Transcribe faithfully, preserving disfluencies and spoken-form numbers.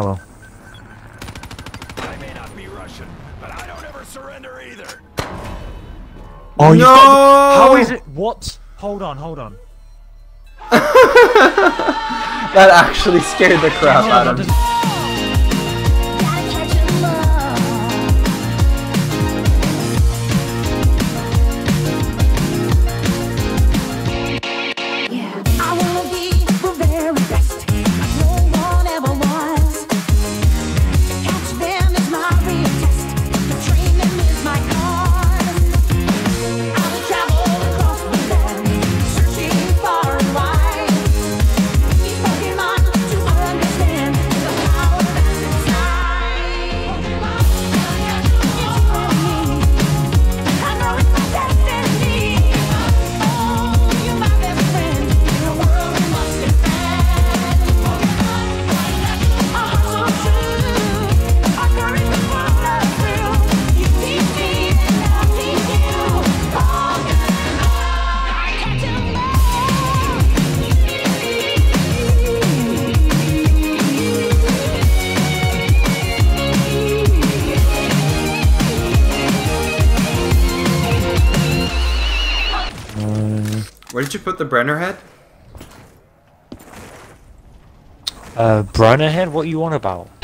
Oh well. I may not be Russian, but I don't ever surrender either. Oh no! You how is it? What? Hold on, hold on. That actually scared the crap out of me. Where did you put the Brenner head? Uh, Brenner head? What are you on about?